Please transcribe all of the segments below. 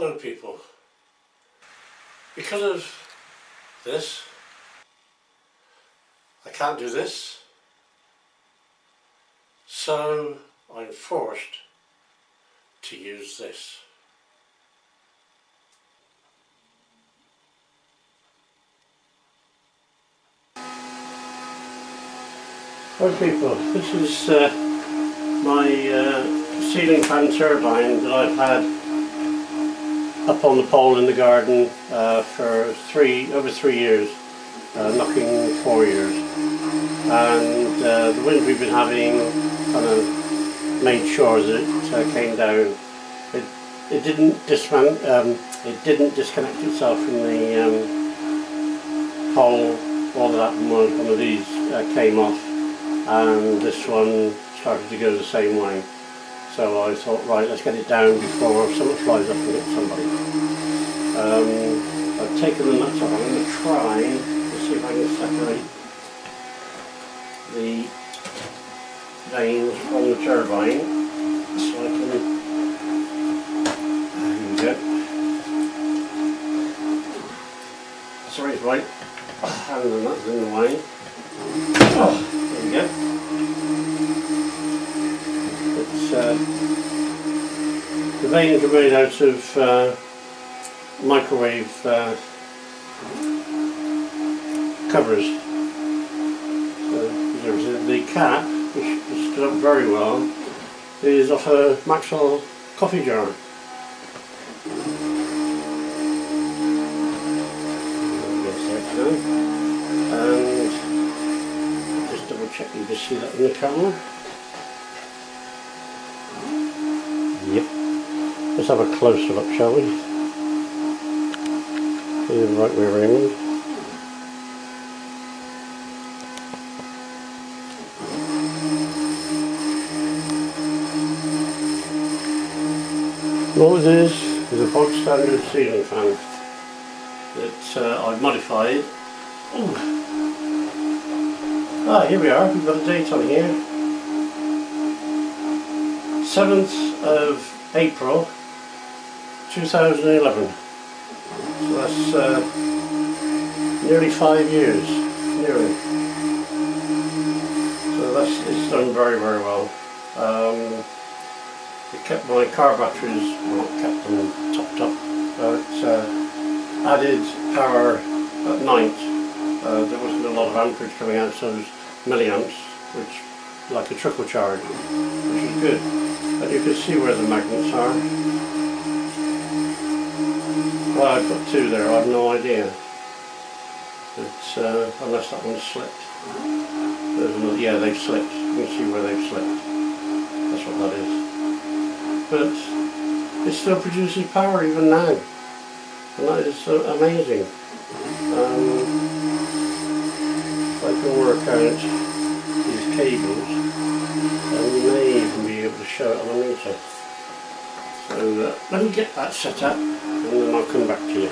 Hello people, because of this I can't do this, so I'm forced to use this. Hello people, this is my ceiling fan turbine that I've had up on the pole in the garden for over 3 years, knocking 4 years, and the wind we've been having kind of made sure that it came down. It didn't disconnect itself from the pole. All of that one of these came off, and this one started to go the same way. So I thought, right, let's get it down before someone flies up and hits somebody. I've taken the nuts off. I'm going to try to see if I can separate the vanes from the turbine. So I can... There we go. Sorry, it's right. Having the nuts in the way. Oh, there we go. The vanes are made out of microwave covers. So the cap, which is stood up very well, is off a Maxwell coffee jar. And just double check you can see that in the camera. Yep. Let's have a closer look, shall we? The right way around. All it is a bog standard ceiling fan that I've modified. Ooh. Ah, here we are. We've got a date on here. 7th of April 2011, so that's nearly 5 years, nearly. So it's done very, very well. It kept my car batteries, well, it kept them topped up, but added power at night. There wasn't a lot of amperage coming out, so it was milliamps, which like a triple charge, which is good. And you can see where the magnets are. Well, I've got two there, I've no idea. But, unless that one's slipped. There's another, yeah, they've slipped. You can see where they've slipped. That's what that is. But it still produces power even now. And that is so amazing. I can work out these cables, and we may even be able to show it on the meter. So let me get that set up and then I'll come back to you.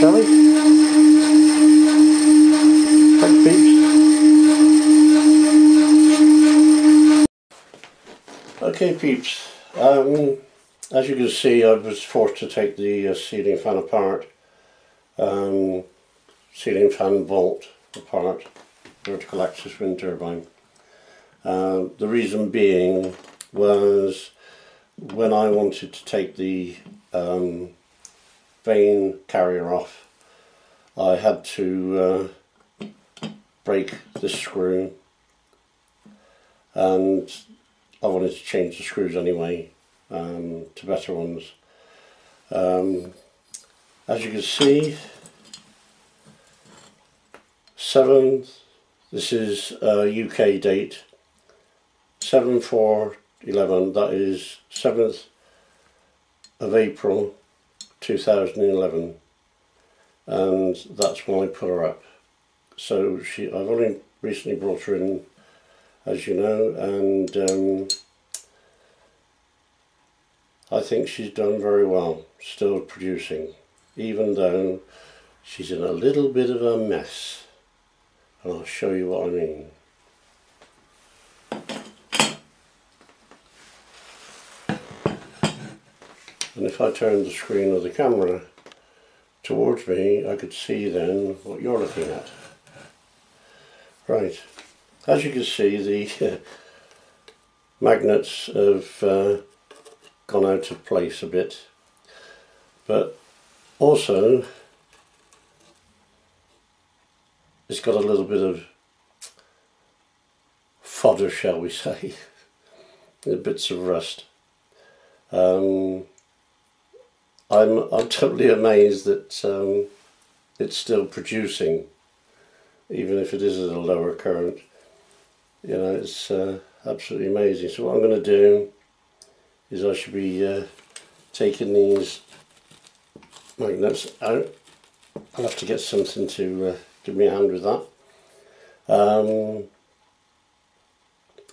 Shall we? Okay peeps, as you can see I was forced to take the ceiling fan apart, ceiling fan bolt apart, vertical axis wind turbine. The reason being was when I wanted to take the vane carrier off, I had to break this screw, and I wanted to change the screws anyway to better ones. As you can see, 7, this is UK date, 7/4/11, that is 7th of April 2011, and that's when I put her up. So I've only recently brought her in, as you know, and I think she's done very well, still producing, even though she's in a little bit of a mess, and I'll show you what I mean. And if I turn the screen of the camera towards me, I could see then what you're looking at. Right. As you can see, the magnets have gone out of place a bit, but also it's got a little bit of fodder, shall we say, bits of rust. I'm totally amazed that it's still producing, even if it is at a lower current. You know, it's absolutely amazing. So what I'm going to do is I should be taking these magnets out. I'll have to get something to give me a hand with that.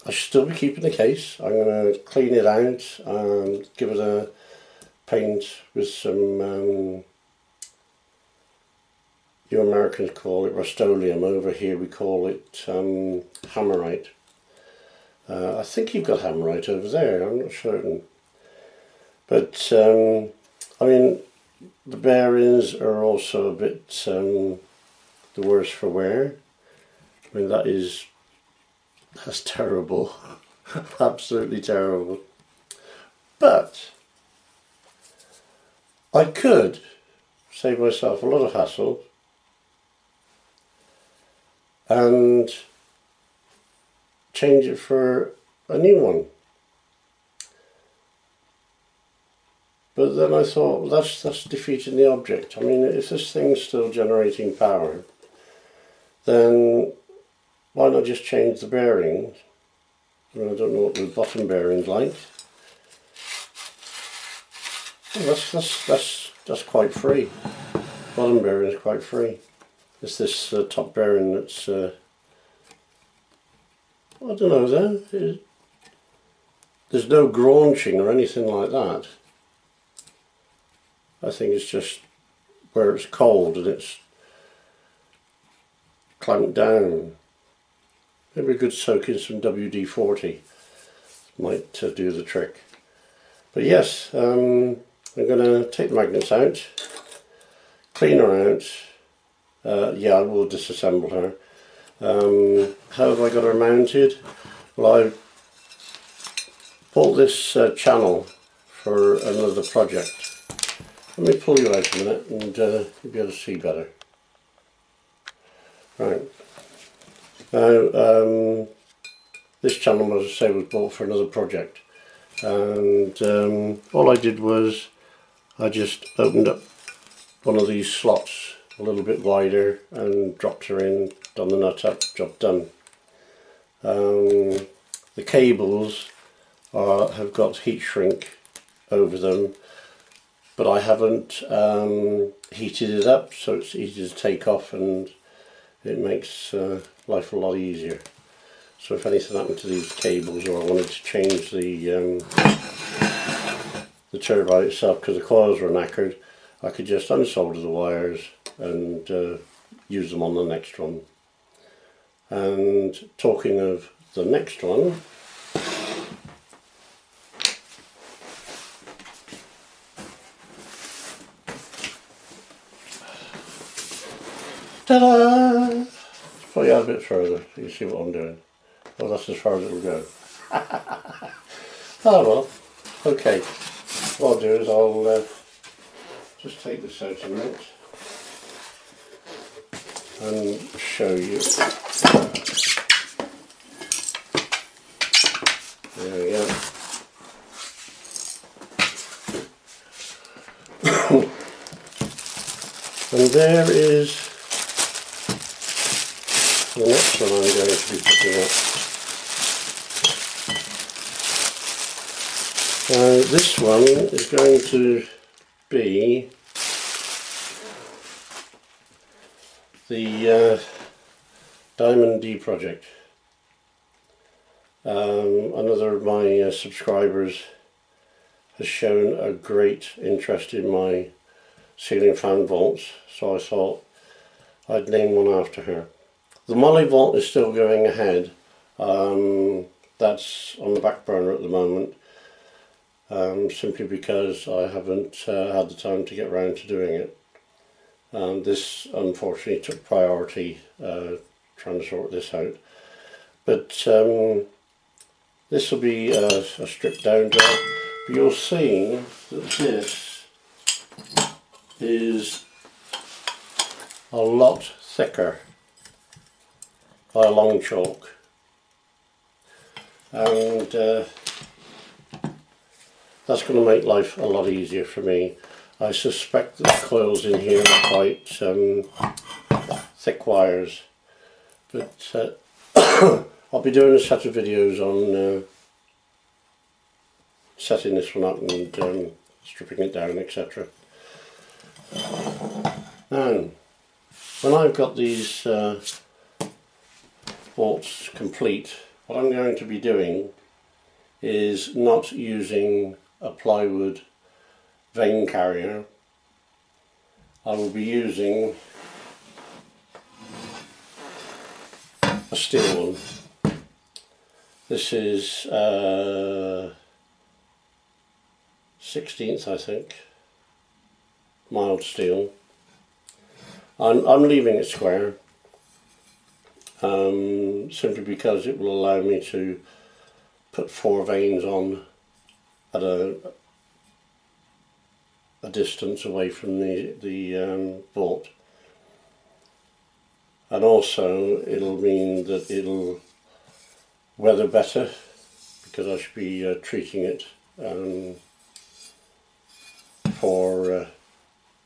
I should still be keeping the case. I'm going to clean it out and give it a paint with some, you Americans call it Rust-Oleum, over here we call it Hammerite. I think you've got Hammerite over there, I'm not certain. But, I mean, the bearings are also a bit the worse for wear. I mean, that's terrible, absolutely terrible. But I could save myself a lot of hassle and change it for a new one. But then I thought, well, that's defeating the object. I mean, if this thing's still generating power, then why not just change the bearings? I mean, I don't know what the bottom bearing's like. Well, that's quite free. Bottom bearing is quite free. It's this top bearing that's, I don't know there, there's no graunching or anything like that. I think it's just where it's cold and it's clamped down. Maybe we could soak in some WD-40, might do the trick. But yes, I'm going to take the magnets out, clean her out. Yeah, I will disassemble her. How have I got her mounted? Well, I bought this channel for another project. Let me pull you out a minute and you'll be able to see better. Right. Now, this channel, as I say, was bought for another project. And all I did was I just opened up one of these slots a little bit wider and dropped her in, done the nut up, job done. The cables have got heat shrink over them, but I haven't heated it up, so it's easy to take off and it makes life a lot easier. So if anything happened to these cables, or I wanted to change the turbine itself because the coils were knackered, I could just unsolder the wires and use them on the next one. And talking of the next one, Ta-da! Put you out a bit further so you see what I'm doing. Well, that's as far as it will go. Ah well, okay. What I'll do is I'll just take this out a minute and show you. There we go. And there is the next one I'm going to be putting up. So this one is going to be the Diamond D project. Another of my subscribers has shown a great interest in my ceiling fan vaults, so I thought I'd name one after her. The Mollyvolt is still going ahead, that's on the back burner at the moment, simply because I haven't had the time to get around to doing it. This unfortunately took priority trying to sort this out, but this will be a stripped down job. But you'll see that this is a lot thicker by a long chalk, and that's going to make life a lot easier for me. I suspect that the coils in here are quite thick wires, but I'll be doing a set of videos on setting this one up and stripping it down, etc. Now, when I've got these bolts complete, what I'm going to be doing is not using a plywood vein carrier. I will be using a steel one. This is 16th, I think, mild steel. I'm leaving it square, simply because it will allow me to put four veins on at a distance away from the bolt, and also it'll mean that it'll weather better because I should be treating it for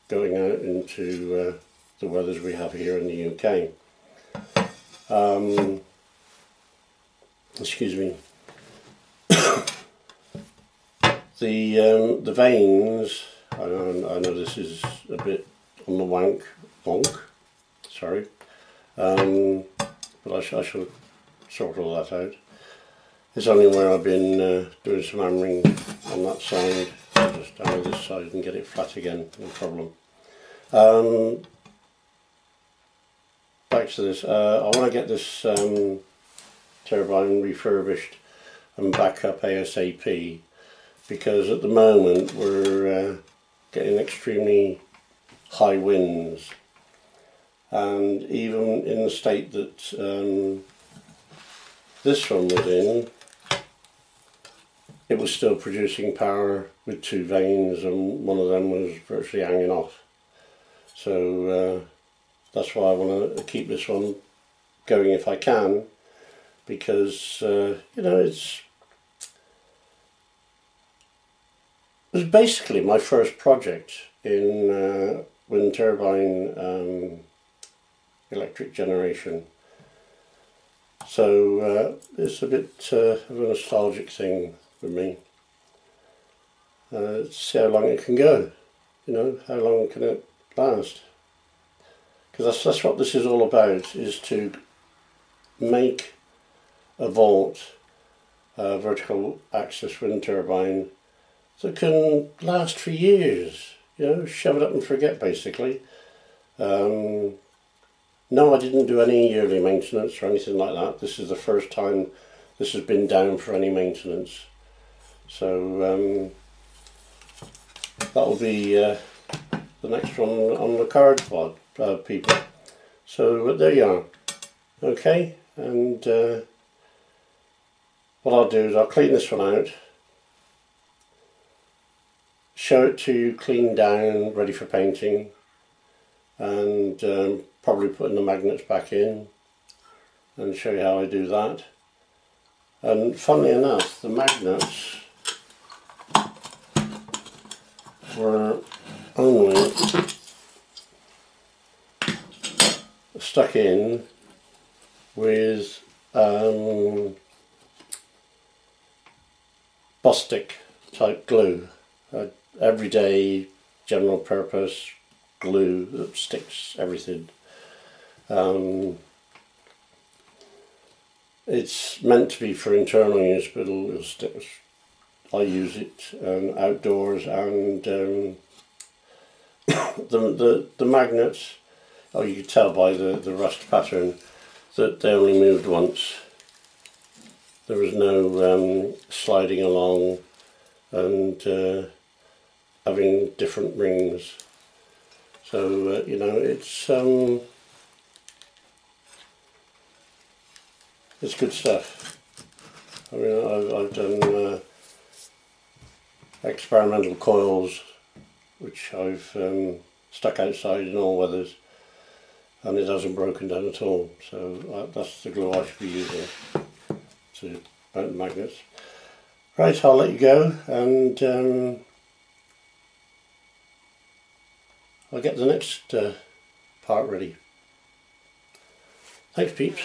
going out into the weathers we have here in the UK. Excuse me. The veins, I know this is a bit on the wonk, sorry, but I shall sort all that out. It's only where I've been doing some hammering on that side. I'll just hammer this side and get it flat again, no problem. Back to this, I want to get this turbine refurbished and back up ASAP, because at the moment we're getting extremely high winds, and even in the state that this one was in, it was still producing power with two vanes, and one of them was virtually hanging off. So that's why I want to keep this one going if I can, because you know, it was basically my first project in wind turbine electric generation, so it's a bit of a nostalgic thing for me. See how long it can go, you know, how long can it last, because that's what this is all about, is to make a vault, a vertical axis wind turbine that can last for years, you know, shove it up and forget basically. No, I didn't do any yearly maintenance or anything like that. This is the first time this has been down for any maintenance, so that will be the next one on the card pod, people. So there you are. Okay, and what I'll do is I'll clean this one out, show it to you cleaned down, ready for painting, and probably putting the magnets back in and show you how I do that. And funnily enough, the magnets were only stuck in with Bostik type glue, everyday general purpose glue that sticks everything. It's meant to be for internal use, but it'll stick. I use it outdoors, and the magnets. Oh, you can tell by the rust pattern that they only moved once. There was no sliding along and having different rings. So you know, it's good stuff. I mean, I've done experimental coils, which I've stuck outside in all weathers, and it hasn't broken down at all. So that's the glue I should be using to mount the magnets. Right, I'll let you go, and I'll get the next part ready. Thanks, peeps.